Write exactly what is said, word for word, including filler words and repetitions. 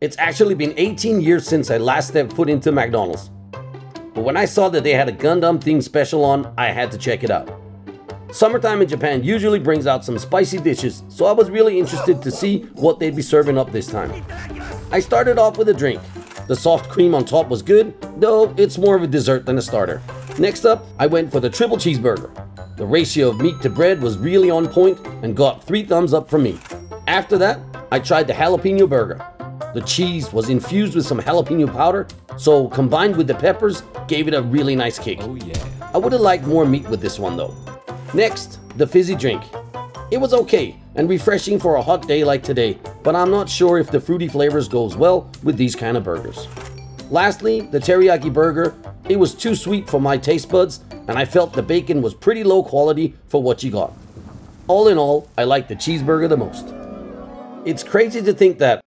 It's actually been eighteen years since I last stepped foot into McDonald's. But when I saw that they had a Gundam themed special on, I had to check it out. Summertime in Japan usually brings out some spicy dishes, so I was really interested to see what they'd be serving up this time. I started off with a drink. The soft cream on top was good, though it's more of a dessert than a starter. Next up, I went for the triple cheeseburger. The ratio of meat to bread was really on point and got three thumbs up from me. After that, I tried the jalapeno burger. The cheese was infused with some jalapeno powder, so combined with the peppers, gave it a really nice kick. Oh, yeah. I would have liked more meat with this one though. Next, the fizzy drink. It was okay and refreshing for a hot day like today, but I'm not sure if the fruity flavors goes well with these kind of burgers. Lastly, the teriyaki burger. It was too sweet for my taste buds, and I felt the bacon was pretty low quality for what you got. All in all, I liked the cheeseburger the most. It's crazy to think that